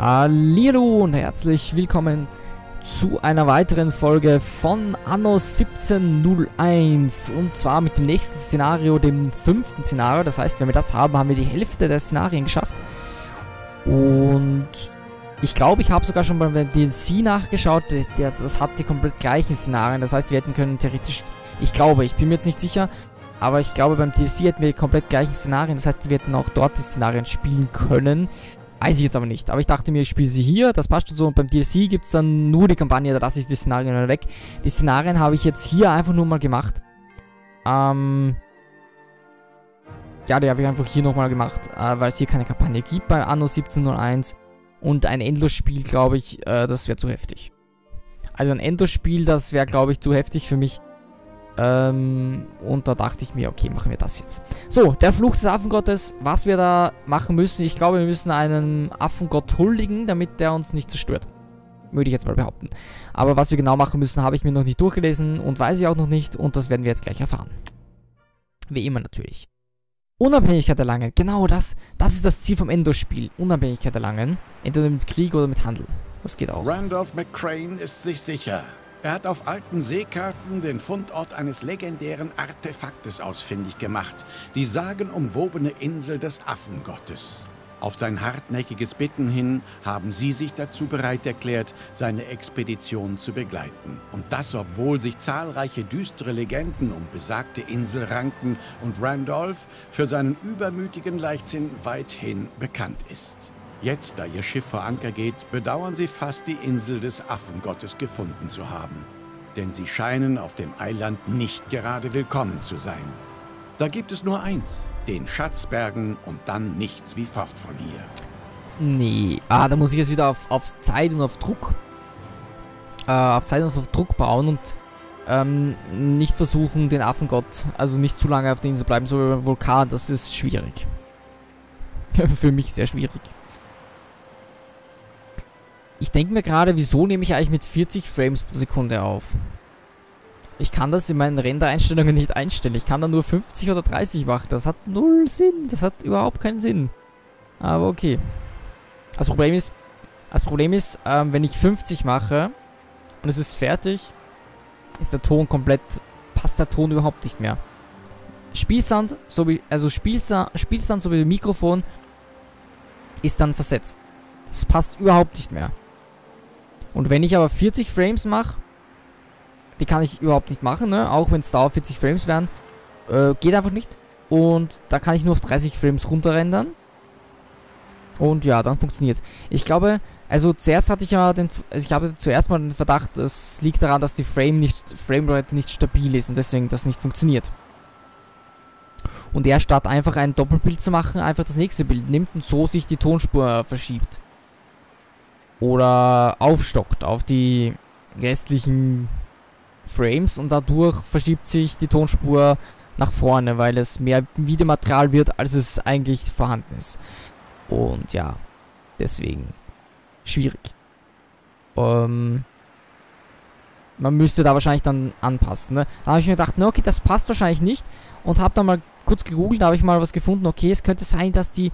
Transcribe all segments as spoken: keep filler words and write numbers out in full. Hallihallo und herzlich willkommen zu einer weiteren Folge von Anno siebzehnhunderteins und zwar mit dem nächsten Szenario, dem fünften Szenario. Das heißt, wenn wir das haben, haben wir die Hälfte der Szenarien geschafft. Und ich glaube, ich habe sogar schon beim D L C nachgeschaut, das hat die komplett gleichen Szenarien. Das heißt, wir hätten können theoretisch, ich glaube, ich bin mir jetzt nicht sicher, aber ich glaube, beim D L C hätten wir die komplett gleichen Szenarien. Das heißt, wir hätten auch dort die Szenarien spielen können. Weiß ich jetzt aber nicht, aber ich dachte mir, ich spiele sie hier, das passt schon so. Und beim D L C gibt es dann nur die Kampagne, das ist die Szenarien weg. Die Szenarien habe ich jetzt hier einfach nur mal gemacht. Ähm ja, die habe ich einfach hier nochmal gemacht, äh, weil es hier keine Kampagne gibt bei Anno siebzehnhunderteins. Und ein Endlosspiel, glaube ich, äh, das wäre zu heftig. Also ein Endlosspiel, das wäre, glaube ich, zu heftig für mich. Ähm, und da dachte ich mir, okay, machen wir das jetzt. So, der Fluch des Affengottes, was wir da machen müssen. Ich glaube, wir müssen einen Affengott huldigen, damit der uns nicht zerstört. Würde ich jetzt mal behaupten. Aber was wir genau machen müssen, habe ich mir noch nicht durchgelesen und weiß ich auch noch nicht. Und das werden wir jetzt gleich erfahren. Wie immer natürlich. Unabhängigkeit erlangen. Genau das. Das ist das Ziel vom Endlosspiel. Unabhängigkeit erlangen. Entweder mit Krieg oder mit Handel. Das geht auch. Randolph McCrane ist sich sicher. Er hat auf alten Seekarten den Fundort eines legendären Artefaktes ausfindig gemacht, die sagenumwobene Insel des Affengottes. Auf sein hartnäckiges Bitten hin haben sie sich dazu bereit erklärt, seine Expedition zu begleiten. Und das, obwohl sich zahlreiche düstere Legenden um besagte Insel ranken und Randolph für seinen übermütigen Leichtsinn weithin bekannt ist. Jetzt, da ihr Schiff vor Anker geht, bedauern sie fast, die Insel des Affengottes gefunden zu haben. Denn sie scheinen auf dem Eiland nicht gerade willkommen zu sein. Da gibt es nur eins, den Schatzbergen und dann nichts wie fort von hier. Nee, ah, da muss ich jetzt wieder auf, auf Zeit und auf Druck, äh, auf Zeit und auf Druck bauen und ähm, nicht versuchen, den Affengott, also nicht zu lange auf der Insel bleiben, so wie beim Vulkan, das ist schwierig. Für mich sehr schwierig. Ich denke mir gerade, wieso nehme ich eigentlich mit vierzig Frames pro Sekunde auf? Ich kann das in meinen Render-Einstellungen nicht einstellen. Ich kann da nur fünfzig oder dreißig machen. Das hat null Sinn. Das hat überhaupt keinen Sinn. Aber okay. Das Problem ist, das Problem ist ähm, wenn ich fünfzig mache und es ist fertig, ist der Ton komplett, passt der Ton überhaupt nicht mehr. Spielsand, sowie, also Spielsa Spielsand sowie Mikrofon ist dann versetzt. Das passt überhaupt nicht mehr. Und wenn ich aber vierzig Frames mache, die kann ich überhaupt nicht machen, ne? Auch wenn es da auf vierzig Frames wären, äh, geht einfach nicht. Und da kann ich nur auf dreißig Frames runterrendern. Und ja, dann funktioniert es. Ich glaube, also zuerst hatte ich ja den, also ich habe zuerst mal den Verdacht, es liegt daran, dass die Frame nicht, Framerate nicht stabil ist und deswegen das nicht funktioniert. Und er statt einfach ein Doppelbild zu machen, einfach das nächste Bild nimmt und so sich die Tonspur verschiebt. Oder aufstockt auf die restlichen Frames und dadurch verschiebt sich die Tonspur nach vorne, weil es mehr Videomaterial wird, als es eigentlich vorhanden ist. Und ja, deswegen schwierig. Ähm, man müsste da wahrscheinlich dann anpassen. Ne? Da habe ich mir gedacht, na okay, das passt wahrscheinlich nicht und habe dann mal kurz gegoogelt, da habe ich mal was gefunden. Okay, es könnte sein, dass die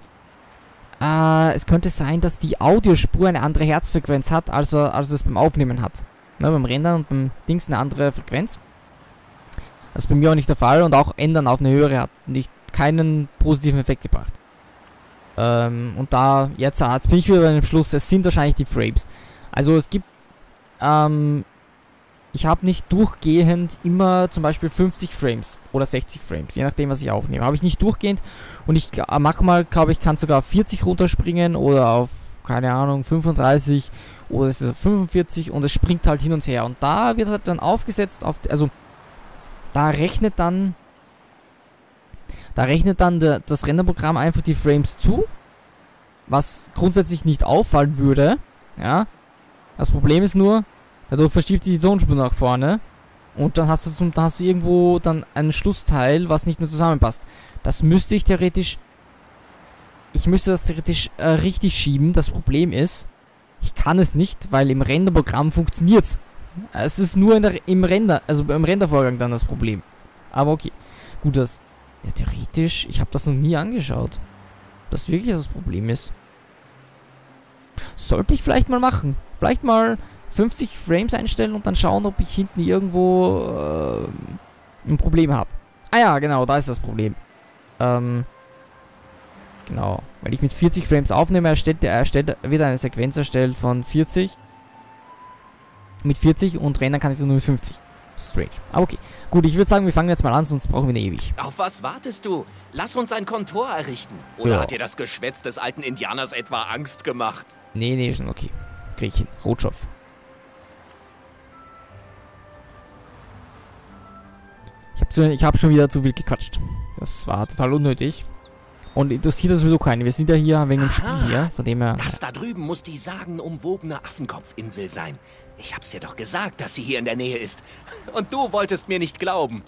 Uh, es könnte sein, dass die Audiospur eine andere Herzfrequenz hat, als, als es beim Aufnehmen hat. Ne, beim Rendern und beim Dings eine andere Frequenz. Das ist bei mir auch nicht der Fall und auch Ändern auf eine höhere hat nicht keinen positiven Effekt gebracht. Ähm, und da, jetzt, jetzt bin ich wieder bei dem Schluss, es sind wahrscheinlich die Frames. Also es gibt, ähm, ich habe nicht durchgehend immer zum Beispiel fünfzig Frames oder sechzig Frames, je nachdem was ich aufnehme. Habe ich nicht durchgehend und ich mache mal, glaube ich, kann sogar auf vierzig runterspringen oder auf, keine Ahnung, fünfunddreißig oder es ist auf fünfundvierzig und es springt halt hin und her. Und da wird halt dann aufgesetzt, auf, also da rechnet dann, da rechnet dann de, das Renderprogramm einfach die Frames zu, was grundsätzlich nicht auffallen würde. Ja, das Problem ist nur, dadurch verschiebt sich die Tonspur nach vorne und dann hast du zum, dann hast du irgendwo dann einen Schlussteil, was nicht mehr zusammenpasst. Das müsste ich theoretisch, ich müsste das theoretisch äh, richtig schieben. Das Problem ist, ich kann es nicht, weil im Renderprogramm funktioniert's. Es ist nur in der, im Render, also beim Rendervorgang dann das Problem. Aber okay, gut, das, ja, theoretisch, ich habe das noch nie angeschaut, dass wirklich das Problem ist. So. sollte ich vielleicht mal machen. Vielleicht mal fünfzig Frames einstellen und dann schauen, ob ich hinten irgendwo äh, ein Problem habe. Ah ja, genau, da ist das Problem. Ähm, genau, weil ich mit vierzig Frames aufnehme, erstellt, der erstellt, wird eine Sequenz erstellt von vierzig. Mit vierzig und rendern kann ich so nur mit fünfzig. Strange. Ah, okay. Gut, ich würde sagen, wir fangen jetzt mal an, sonst brauchen wir eine ewig. Auf was wartest du? Lass uns ein Kontor errichten. Oder ja. Hat dir das Geschwätz des alten Indianers etwa Angst gemacht? Nee, nee, schon okay. Krieg ich hin. Rotschopf. Ich habe ich hab schon wieder zu viel gequatscht. Das war total unnötig. Und interessiert das sowieso keinen. Wir sind ja hier wegen dem Spiel hier, von dem her... Das da drüben muss die sagenumwobene Affenkopfinsel sein. Ich hab's dir doch gesagt, dass sie hier in der Nähe ist. Und du wolltest mir nicht glauben.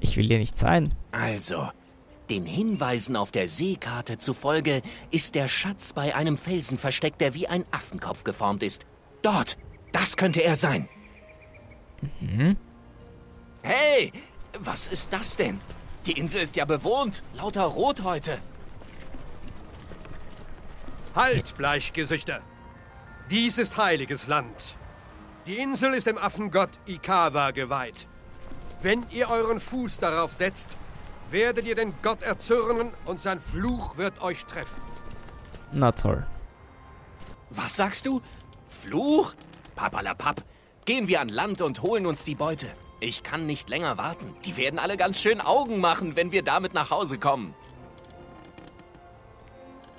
Ich will hier nicht sein. Also, den Hinweisen auf der Seekarte zufolge ist der Schatz bei einem Felsen versteckt, der wie ein Affenkopf geformt ist. Dort, das könnte er sein. Mhm. Hey, was ist das denn? Die Insel ist ja bewohnt, lauter Rothäute. Halt, Bleichgesichter. Dies ist heiliges Land. Die Insel ist dem Affengott Ikawa geweiht. Wenn ihr euren Fuß darauf setzt, werdet ihr den Gott erzürnen und sein Fluch wird euch treffen. Na toll. Was sagst du? Fluch? Papalapap. Gehen wir an Land und holen uns die Beute. Ich kann nicht länger warten. Die werden alle ganz schön Augen machen, wenn wir damit nach Hause kommen.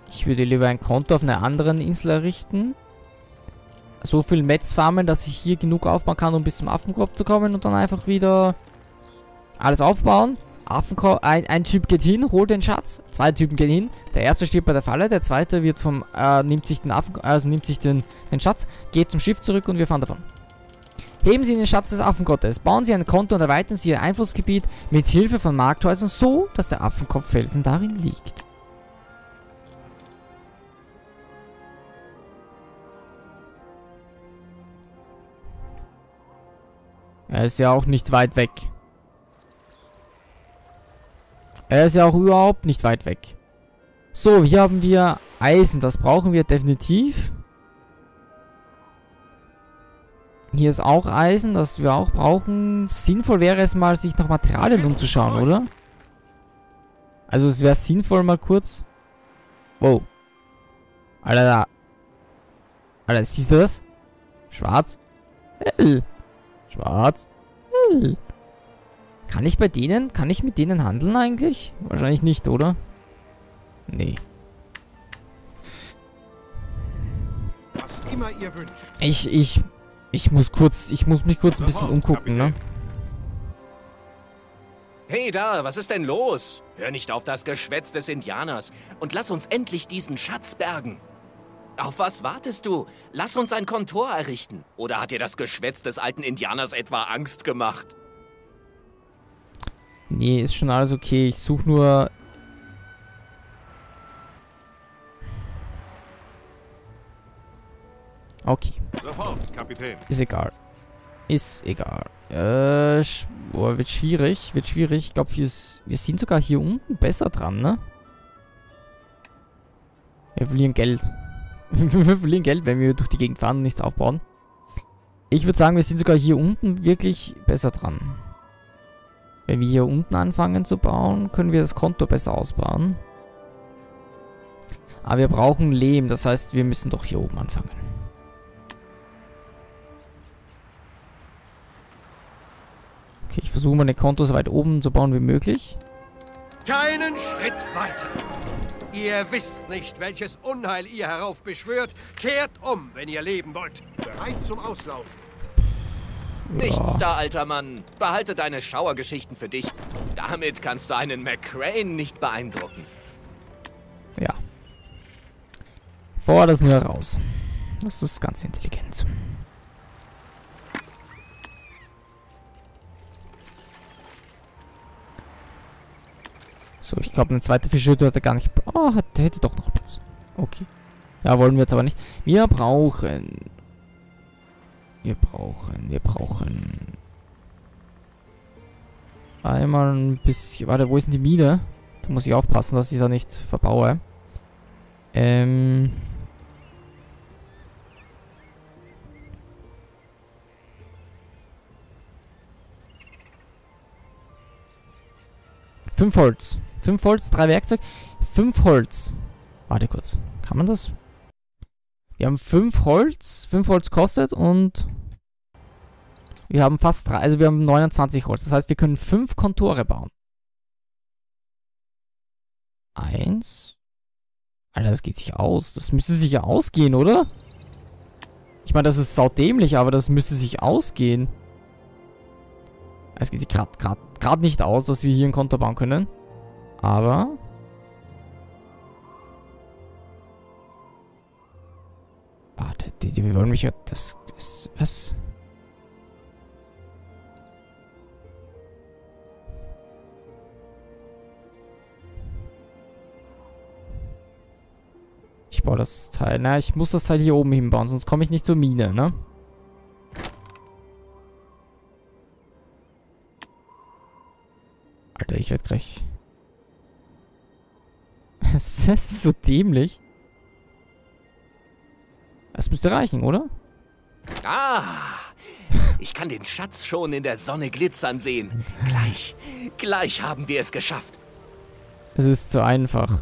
Ich würde lieber ein Konto auf einer anderen Insel errichten. So viel Metz farmen, dass ich hier genug aufbauen kann, um bis zum Affenkorb zu kommen und dann einfach wieder alles aufbauen. Affenkorb, ein, ein Typ geht hin, holt den Schatz, zwei Typen gehen hin, der erste steht bei der Falle, der zweite wird vom, äh, nimmt sich den Affen, also nimmt sich den, den Schatz, geht zum Schiff zurück und wir fahren davon. Heben Sie den Schatz des Affengottes, bauen Sie ein Konto und erweitern Sie Ihr Einflussgebiet mit Hilfe von Markthäusern so, dass der Affenkopffelsen darin liegt. Er ist ja auch nicht weit weg. Er ist ja auch überhaupt nicht weit weg. So, hier haben wir Eisen. Das brauchen wir definitiv. Hier ist auch Eisen, das wir auch brauchen. Sinnvoll wäre es mal, sich nach Materialien umzuschauen, oder? Also es wäre sinnvoll mal kurz. Wow. Alter, da. Alter, siehst du das? Schwarz. Hell. Schwarz. Hm. Kann ich bei denen, kann ich mit denen handeln eigentlich? Wahrscheinlich nicht, oder? Nee. Was immer ihr wünscht. Ich, ich, ich muss kurz, ich muss mich kurz ein bisschen umgucken, ne? Hey da, was ist denn los? Hör nicht auf das Geschwätz des Indianers und lass uns endlich diesen Schatz bergen. Auf was wartest du? Lass uns ein Kontor errichten. Oder hat dir das Geschwätz des alten Indianers etwa Angst gemacht? Nee, ist schon alles okay. Ich suche nur... Okay. Sofort, Kapitän. Ist egal. Ist egal. Äh, boah, wird schwierig. Wird schwierig. Ich glaube, wir sind sogar hier unten besser dran, ne? Wir verlieren Geld. Wir verlieren Geld, wenn wir durch die Gegend fahren und nichts aufbauen. Ich würde sagen, wir sind sogar hier unten wirklich besser dran. Wenn wir hier unten anfangen zu bauen, können wir das Konto besser ausbauen. Aber wir brauchen Lehm, das heißt, wir müssen doch hier oben anfangen. Okay, ich versuche meine Kontos so weit oben zu bauen wie möglich. Keinen Schritt weiter! Ihr wisst nicht, welches Unheil ihr heraufbeschwört. Kehrt um, wenn ihr leben wollt. Bereit zum Auslauf. Ja. Nichts da, alter Mann. Behalte deine Schauergeschichten für dich. Damit kannst du einen McCrane nicht beeindrucken. Ja. Vor das nur raus. Das ist ganz intelligent. So, ich glaube, eine zweite Fischhütte hätte gar nicht... Oh, hätte, hätte doch noch Platz. Okay. Ja, wollen wir jetzt aber nicht. Wir brauchen... Wir brauchen... Wir brauchen... Einmal ein bisschen... Warte, wo ist denn die Mine? Da muss ich aufpassen, dass ich da nicht verbaue. Ähm... Fünf Holz. Fünf Holz, drei Werkzeug. Fünf Holz. Warte kurz. Kann man das? Wir haben fünf Holz. Fünf Holz kostet und... Wir haben fast drei. Also wir haben neunundzwanzig Holz. Das heißt, wir können fünf Kontore bauen. Eins. Alter, das geht sich aus. Das müsste sich ja ausgehen, oder? Ich meine, das ist saudämlich, aber das müsste sich ausgehen. Es geht sich gerade nicht aus, dass wir hier ein Konto bauen können. Aber... Warte, die, die, wir wollen mich ja... Das, das... Was? Ich baue das Teil... Na, ich muss das Teil hier oben hinbauen, sonst komme ich nicht zur Mine, ne? Alter, ich werde gleich... Das ist so dämlich. Das müsste reichen, oder? Ah! Ich kann den Schatz schon in der Sonne glitzern sehen. Gleich, gleich haben wir es geschafft. Es ist zu einfach.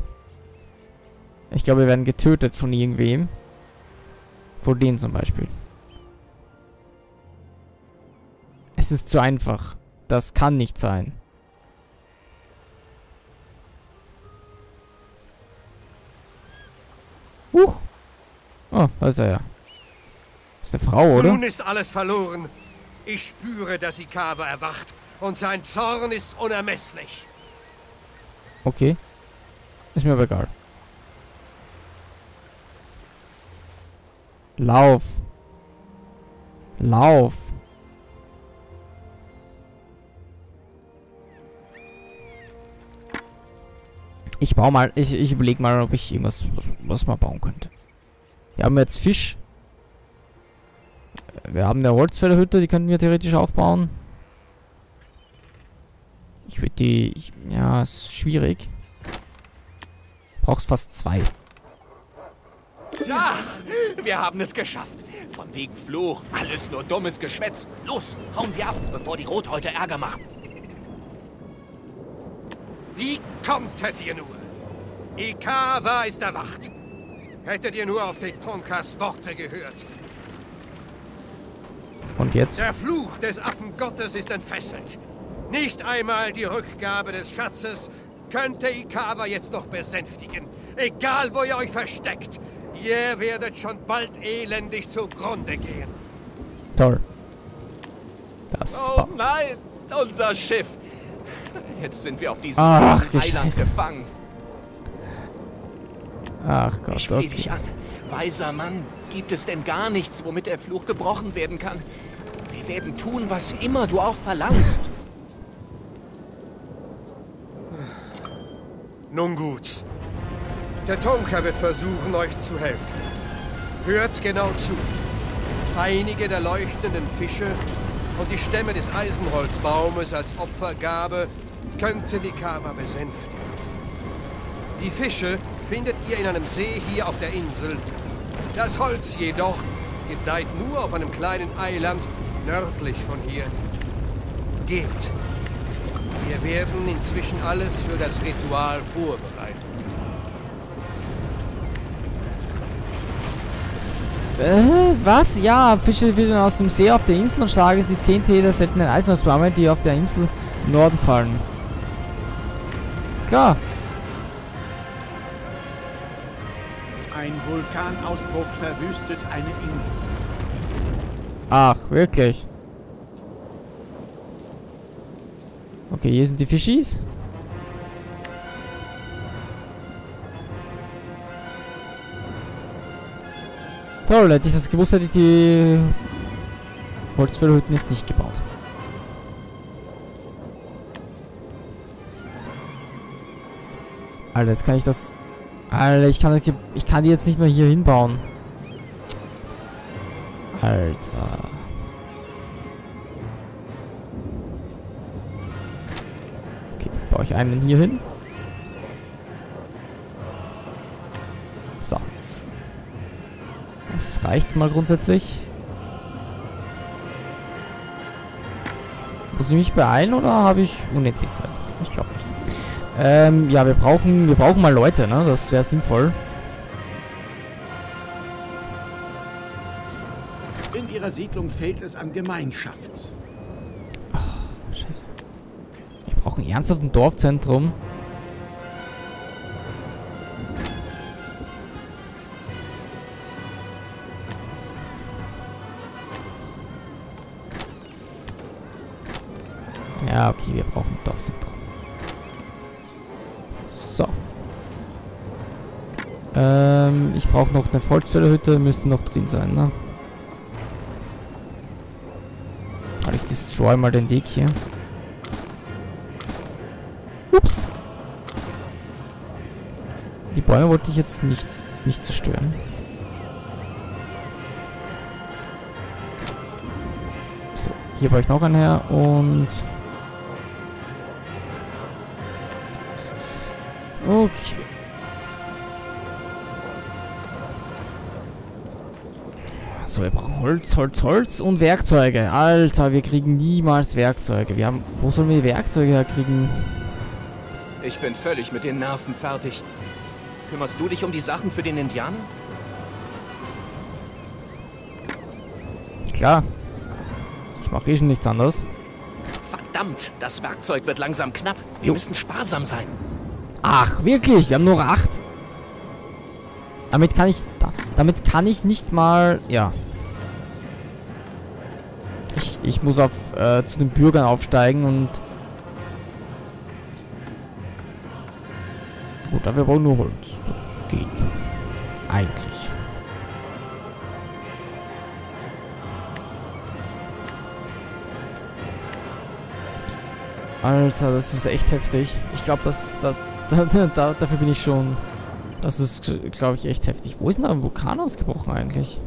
Ich glaube, wir werden getötet von irgendwem. Von dem zum Beispiel. Es ist zu einfach. Das kann nicht sein. Huch! Oh, da ist er ja. Das ist eine Frau, oder? Nun ist alles verloren. Ich spüre, dass Ikawa erwacht und sein Zorn ist unermesslich. Okay. Ist mir aber egal. Lauf. Lauf. Ich baue mal, ich, ich überlege mal, ob ich irgendwas, was, was mal bauen könnte. Wir haben jetzt Fisch. Wir haben eine Holzfällerhütte, die könnten wir theoretisch aufbauen. Ich würde die, ich, ja, ist schwierig. Brauchst fast zwei. Ja, wir haben es geschafft. Von wegen Fluch, alles nur dummes Geschwätz. Los, hauen wir ab, bevor die Rothäute Ärger machen. Wie konntet ihr nur? Ikawa ist erwacht. Hättet ihr nur auf den Tonkas Worte gehört. Und jetzt? Der Fluch des Affengottes ist entfesselt. Nicht einmal die Rückgabe des Schatzes könnte Ikawa jetzt noch besänftigen. Egal, wo ihr euch versteckt. Ihr werdet schon bald elendig zugrunde gehen. Toll. Das Oh nein, unser Schiff. Jetzt sind wir auf diesem Eiland gefangen. Ach Gott, ich flehe dich an. Weiser Mann, gibt es denn gar nichts, womit der Fluch gebrochen werden kann? Wir werden tun, was immer du auch verlangst. Nun gut. Der Tonka wird versuchen, euch zu helfen. Hört genau zu. Einige der leuchtenden Fische und die Stämme des Eisenholzbaumes als Opfergabe könnten die Ikawa besänftigen. Die Fische findet ihr in einem See hier auf der Insel. Das Holz jedoch gedeiht nur auf einem kleinen Eiland nördlich von hier. Geht. Wir werden inzwischen alles für das Ritual vorbereiten. Äh, was? Ja, Fische fischen aus dem See auf der Insel und schlage sie zehn Täler seltenen Eisenholzbäume, die auf der Insel im Norden fallen. Klar. Ein Vulkanausbruch verwüstet eine Insel. Ach, wirklich? Okay, hier sind die Fischis. Toll, hätte ich das gewusst, hätte ich die Holzfällerhütten jetzt nicht gebaut. Alter, jetzt kann ich das... Alter, ich kann, ich kann die jetzt nicht mehr hier hinbauen. Alter. Okay, baue ich einen hier hin. So. Das reicht mal grundsätzlich. Muss ich mich beeilen oder habe ich unendlich Zeit? Ich glaube nicht. Ähm, ja, wir brauchen, wir brauchen mal Leute, ne? Das wäre sinnvoll. In ihrer Siedlung fehlt es an Gemeinschaft. Oh, scheiße. Wir brauchen ernsthaft ein Dorfzentrum. Ja, okay, wir brauchen ein Dorfzentrum. So. Ähm, ich brauche noch eine Holzfällerhütte, müsste noch drin sein, ne? Aber ich destroy mal den Weg hier. Ups. Die Bäume wollte ich jetzt nicht, nicht zerstören. So, hier brauche ich noch einen her und... Okay. So, wir brauchen Holz, Holz, Holz und Werkzeuge. Alter, wir kriegen niemals Werkzeuge. Wir haben... Wo sollen wir Werkzeuge herkriegen? Ich bin völlig mit den Nerven fertig. Kümmerst du dich um die Sachen für den Indianer? Klar. Ich mache eh schon nichts anderes. Verdammt, das Werkzeug wird langsam knapp. Wir jo. müssen sparsam sein. Ach, wirklich? Wir haben nur acht. Damit kann ich... Damit kann ich nicht mal... Ja. Ich, ich muss auf äh, zu den Bürgern aufsteigen und... Gut, dafür brauchen wir nur Holz. Das geht. Eigentlich. Alter, das ist echt heftig. Ich glaube, dass... Da Da, dafür bin ich schon... Das ist, glaube ich, echt heftig. Wo ist denn da ein Vulkan ausgebrochen eigentlich?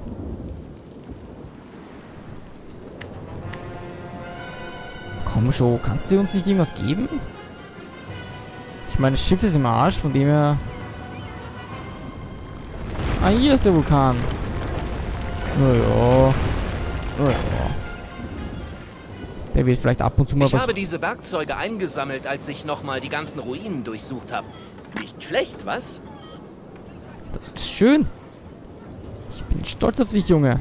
Komm schon, kannst du uns nicht irgendwas geben? Ich meine, das Schiff ist im Arsch, von dem her... Ah, hier ist der Vulkan. Naja. Naja. Der wird vielleicht ab und zu mal was... Ich habe diese Werkzeuge eingesammelt, als ich nochmal die ganzen Ruinen durchsucht habe. Nicht schlecht, was? Das ist schön. Ich bin stolz auf dich, Junge.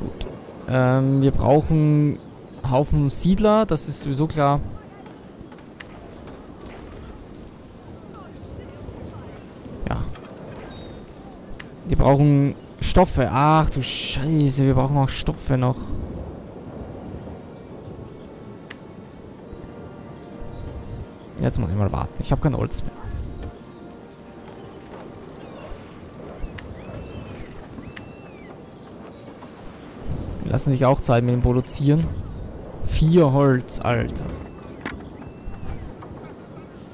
Gut. Ähm, wir brauchen einen Haufen Siedler, das ist sowieso klar. Wir brauchen Stoffe. Ach du Scheiße, wir brauchen auch Stoffe noch. Jetzt muss ich mal warten. Ich habe kein Holz mehr. Wir lassen sich auch Zeit mit dem Produzieren. Vier Holz, Alter.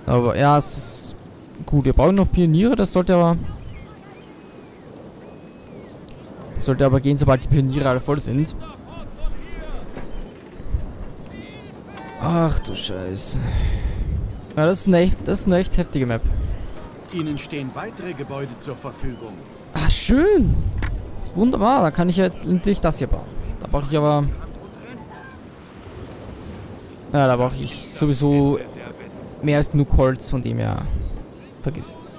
Aber ja, es ist gut. Wir brauchen noch Pioniere, das sollte aber... Sollte aber gehen, sobald die Pioniere alle voll sind. Ach du Scheiße. Ja, das ist eine echt, das ist eine echt heftige Map. Ihnen stehen weitere Gebäude zur Verfügung. Ach, schön. Wunderbar, da kann ich jetzt endlich das hier bauen. Da brauche ich aber... Ja, da brauche ich sowieso mehr als genug Holz, von dem her... Vergiss es.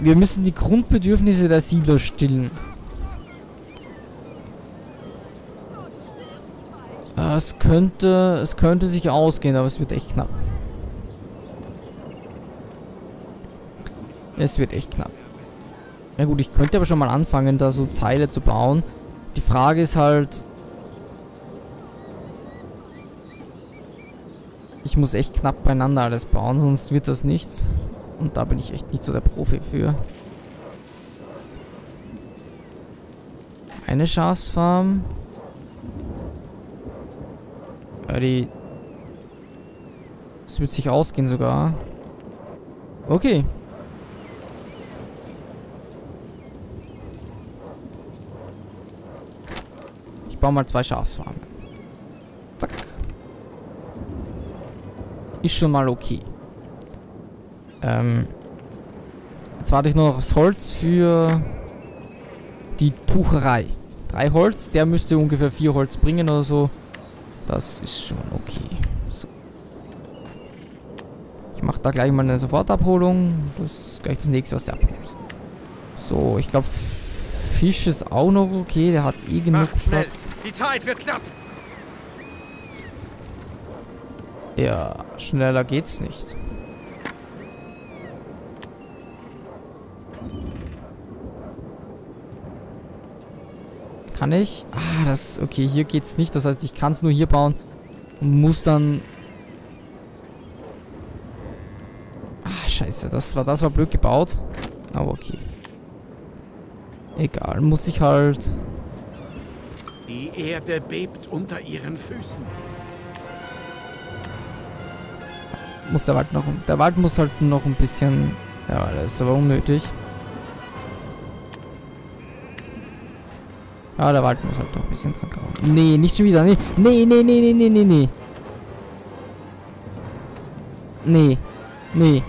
Wir müssen die Grundbedürfnisse der Siedler stillen. Es könnte, es könnte sich ausgehen, aber es wird echt knapp. Es wird echt knapp. Na gut, ich könnte aber schon mal anfangen, da so Teile zu bauen. Die Frage ist halt... Ich muss echt knapp beieinander alles bauen, sonst wird das nichts. Und da bin ich echt nicht so der Profi für. Eine Schafsfarm... Die... Das wird sich ausgehen sogar. Okay. Ich baue mal zwei Schafsfarmen. Zack. Ist schon mal okay. Ähm... Jetzt warte ich nur noch aufs Holz für... Die Tucherei. Drei Holz. Der müsste ungefähr vier Holz bringen oder so. Das ist schon okay. So. Ich mache da gleich mal eine Sofortabholung. Das ist gleich das nächste, was der abholen muss. So, ich glaube, Fisch ist auch noch okay. Der hat eh genug Platz. Die Zeit wird knapp. Ja, schneller geht's nicht. Kann ich? Ah, das... Okay, hier geht's nicht. Das heißt, ich kann es nur hier bauen. Und muss dann... Ah, scheiße. Das war, das war blöd gebaut. Aber okay. Egal, muss ich halt... Die Erde bebt unter ihren Füßen. Muss der Wald noch... Der Wald muss halt noch ein bisschen... Ja, das ist aber unnötig. Ah, der Wald muss halt doch ein bisschen dran kommen. Nee, nicht schon wieder. Nee, nee, nee, nee, nee, nee, nee. Nee. Nee.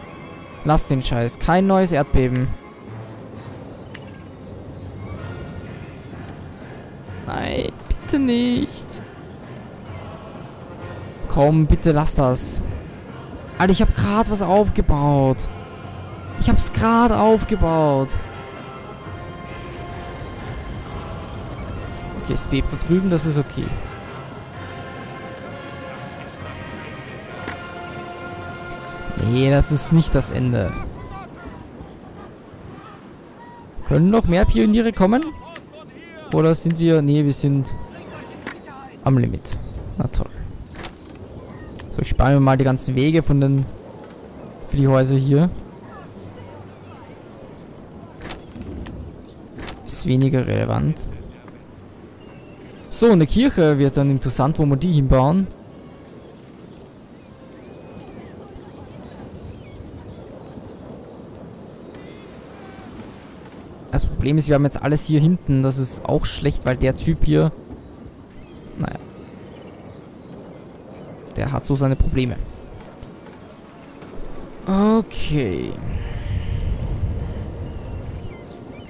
Lass den Scheiß. Kein neues Erdbeben. Nein, bitte nicht. Komm, bitte lass das. Alter, ich hab gerade was aufgebaut. Ich hab's gerade aufgebaut. Es bebt da drüben, das ist okay. Nee, das ist nicht das Ende. Können noch mehr Pioniere kommen? Oder sind wir... Nee, wir sind am Limit. Na toll. So, ich spare mir mal die ganzen Wege von den... für die Häuser hier. Ist weniger relevant. So, eine Kirche wird dann interessant, wo wir die hinbauen. Das Problem ist, wir haben jetzt alles hier hinten. Das ist auch schlecht, weil der Typ hier... Naja. Der hat so seine Probleme. Okay.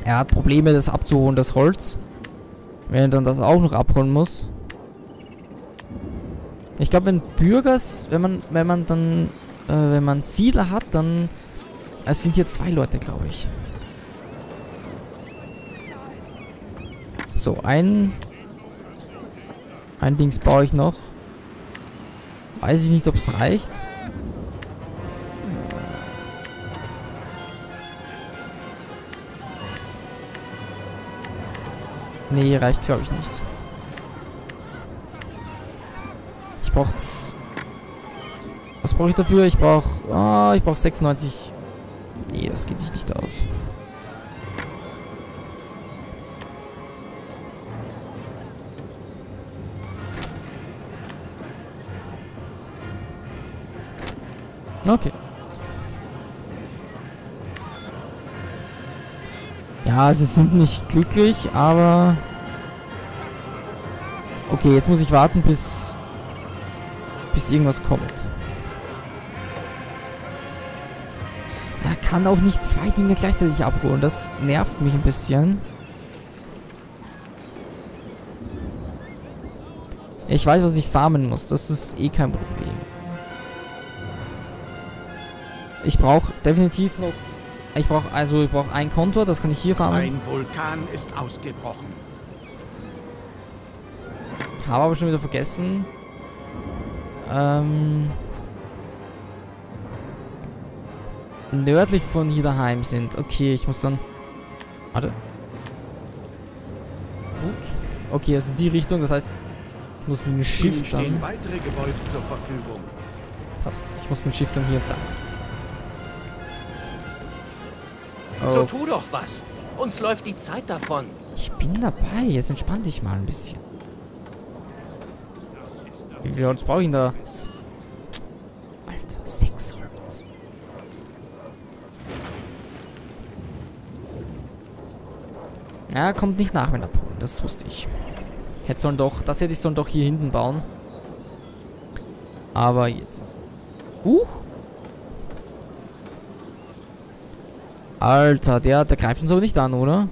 Er hat Probleme, das abzuholen, das Holz. Wenn er dann das auch noch abholen muss. Ich glaube, wenn Bürgers, wenn man, wenn man dann, äh, wenn man Siedler hat, dann äh, sind hier zwei Leute, glaube ich. So, ein, ein Dings baue ich noch. Weiß ich nicht, ob es reicht. Nee, reicht glaube ich nicht. Ich brauche... Was brauche ich dafür? Ich brauche... Ah, oh, ich brauche sechsundneunzig... Nee, das geht sich nicht aus. Okay. Ja, sie sind nicht glücklich, aber... Okay, jetzt muss ich warten, bis... bis irgendwas kommt. Er kann auch nicht zwei Dinge gleichzeitig abholen. Das nervt mich ein bisschen. Ich weiß, was ich farmen muss. Das ist eh kein Problem. Ich brauche definitiv noch... Ich brauche also ich brauche ein Kontor, das kann ich hier farmen. Ein Vulkan ist ausgebrochen. Habe aber schon wieder vergessen. Ähm, nördlich von hier daheim sind. Okay, ich muss dann... Warte. Gut. Okay, also die Richtung, das heißt, ich muss mit dem Schiff dann... Stehen weitere Gebäude zur Verfügung. Passt, ich muss mit dem Schiff dann hier entlang. Oh. So, tu doch was. Uns läuft die Zeit davon. Ich bin dabei. Jetzt entspann dich mal ein bisschen. Wie viel Holz brauche ich denn da? Alter, sechs Holz. Ja, kommt nicht nach mit Abholen. Das wusste ich. Hätte sollen doch... Das hätte ich sollen doch hier hinten bauen. Aber jetzt ist... Huch! Alter, der, der greift uns aber nicht an, oder?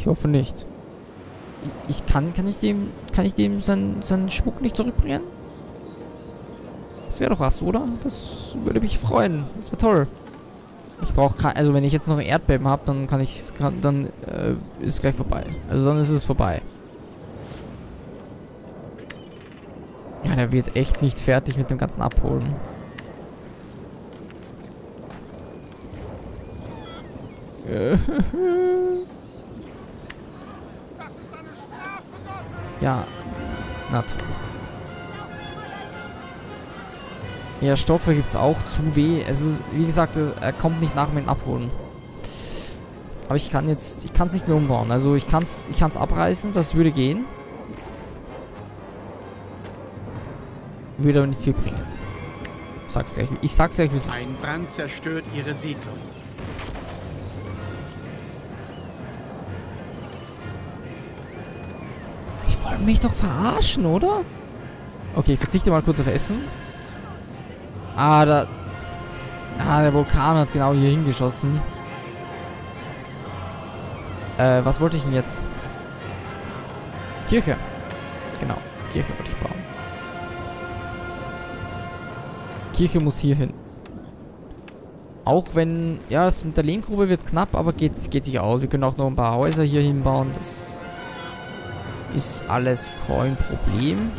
Ich hoffe nicht. Ich kann, kann ich dem, kann ich dem seinen, seinen Schmuck nicht zurückbringen? Das wäre doch was, oder? Das würde mich freuen. Das wäre toll. Ich brauche kein, also wenn ich jetzt noch ein Erdbeben habe, dann kann ich, kann, dann äh, ist es gleich vorbei. Also dann ist es vorbei. Ja, der wird echt nicht fertig mit dem ganzen Abholen. Ja, na toll. Ja, Stoffe gibt es auch zu weh. Also, wie gesagt, er kommt nicht nach mit dem Abholen. Aber ich kann jetzt, ich kann es nicht mehr umbauen. Also, ich kann es ich kann's abreißen, das würde gehen. Würde aber nicht viel bringen. Ich sag's gleich, ich sag's gleich, wie es ist. Ein Brand zerstört ihre Siedlung. Die wollen mich doch verarschen, oder? Okay, ich verzichte mal kurz auf Essen. Ah, da... Ah, der Vulkan hat genau hier hingeschossen. Äh, was wollte ich denn jetzt? Kirche. Genau, Kirche wollte ich bauen. Kirche muss hier hin. Auch wenn... Ja, das mit der Lehmgrube wird knapp, aber geht, geht sich aus. Wir können auch noch ein paar Häuser hier hinbauen. Das ist alles kein Problem.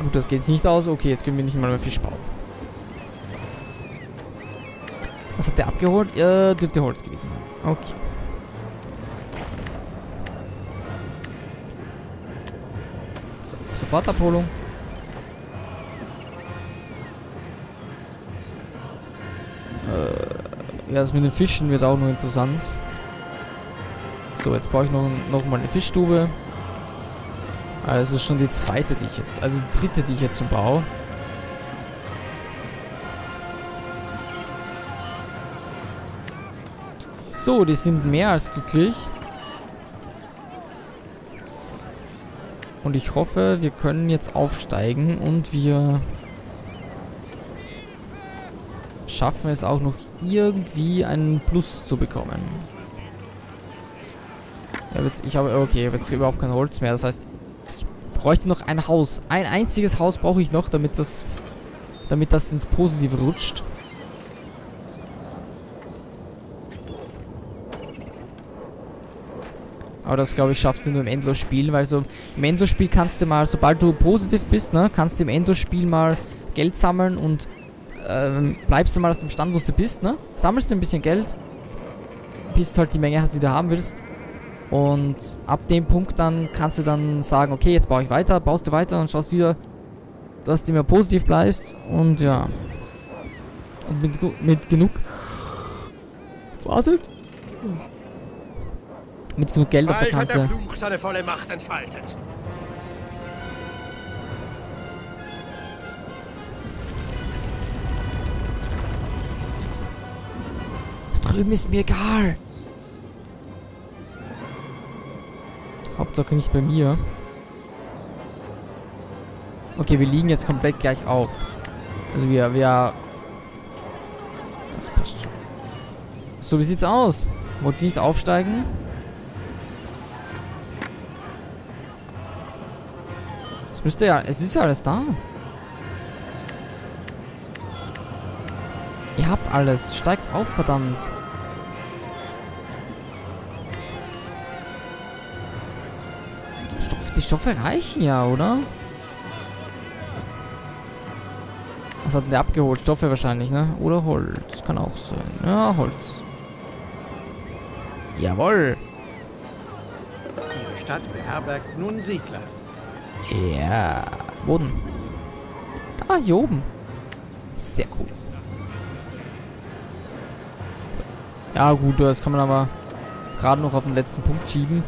Gut, das geht jetzt nicht aus. Okay, jetzt können wir nicht mal mehr Fisch bauen. Was hat der abgeholt? Äh, dürfte Holz gewesen sein. Okay. So, sofort Abholung. Äh, ja, das mit den Fischen wird auch noch interessant. So, jetzt brauche ich noch, noch mal eine Fischstube. Also schon die zweite, die ich jetzt... Also die dritte, die ich jetzt zum Bau. So, die sind mehr als glücklich. Und ich hoffe, wir können jetzt aufsteigen und wir... schaffen es auch noch irgendwie einen Plus zu bekommen. Ich habe jetzt... Ich habe, okay, ich habe jetzt überhaupt kein Holz mehr. Das heißt... Ich bräuchte noch ein Haus. Ein einziges Haus brauche ich noch, damit das, damit das ins Positive rutscht. Aber das, glaube ich, schaffst du nur im Endlos-Spiel, weil so im Endlos-Spiel kannst du mal, sobald du positiv bist, ne, kannst du im Endlos-Spiel mal Geld sammeln und ähm, bleibst du mal auf dem Stand, wo du bist, ne? Sammelst du ein bisschen Geld, bis du halt die Menge hast, die du haben willst. Und ab dem Punkt dann kannst du dann sagen, okay, jetzt baue ich weiter, baust du weiter und schaust wieder, dass du immer positiv bleibst. Und ja. Und mit, mit genug... Wartet. Mit genug Geld auf der Kante. Der Fluch seine volle Macht entfaltet. Da drüben ist mir egal. Hauptsache nicht bei mir. Okay, wir liegen jetzt komplett gleich auf. Also wir, wir... Das passt schon. So, wie sieht's aus? Wollt ihr nicht aufsteigen? Es müsste ja... Es ist ja alles da. Ihr habt alles. Steigt auf, verdammt. Die Stoffe reichen ja, oder? Was hat denn der abgeholt? Stoffe wahrscheinlich, ne? Oder Holz. Kann auch sein. Ja, Holz. Jawohl. Ihre Stadt beherbergt nun Siedler. Ja. Boden. Ah, hier oben. Sehr cool. So. Ja, gut, das kann man aber gerade noch auf den letzten Punkt schieben.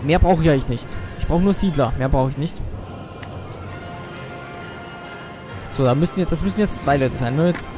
Mehr brauche ich eigentlich nicht. Ich brauche nur Siedler. Mehr brauche ich nicht. So, da müssen jetzt, das müssen jetzt zwei Leute sein. Nur jetzt